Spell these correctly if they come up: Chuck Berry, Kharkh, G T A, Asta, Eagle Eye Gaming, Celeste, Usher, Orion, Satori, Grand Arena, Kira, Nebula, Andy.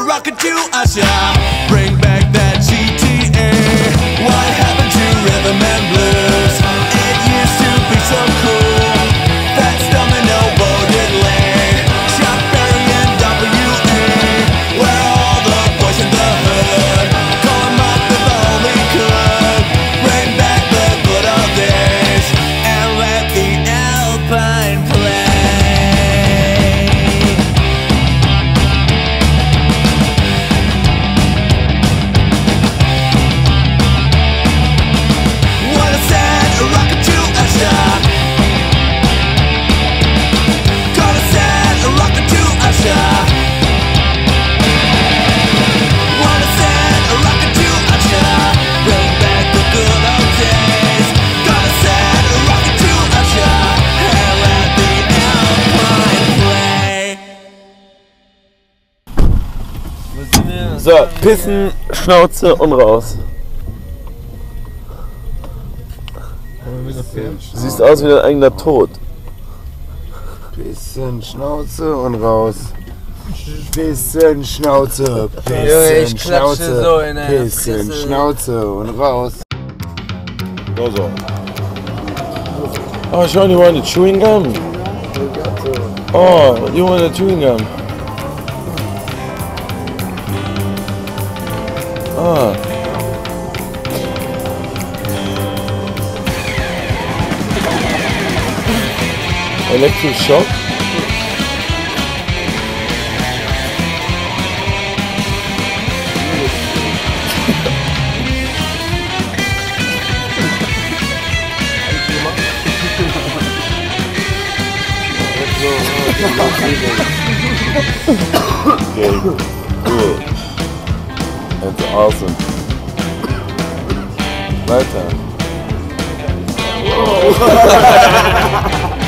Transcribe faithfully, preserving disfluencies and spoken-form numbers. to rocket you, Usher. Bring back that G T A. What happened to rhythm and blues? It used to be so cool. That domino voted late. Chuck Berry and W A were all the boys in the hood. Call them up if only could. Bring back the good old days and let the Alpine play. So, pissen, Schnauze und raus. Siehst aus wie dein eigener Tod. Pissen, Schnauze und raus. Pissen, Schnauze, Pissen, Schnauze, Pissen, Schnauze und raus. So, so. Oh, Sean, you want a chewing gum? Oh, you want a chewing gum? Oh. Electric shock. Okay, cool. That's awesome. Night time. Whoa.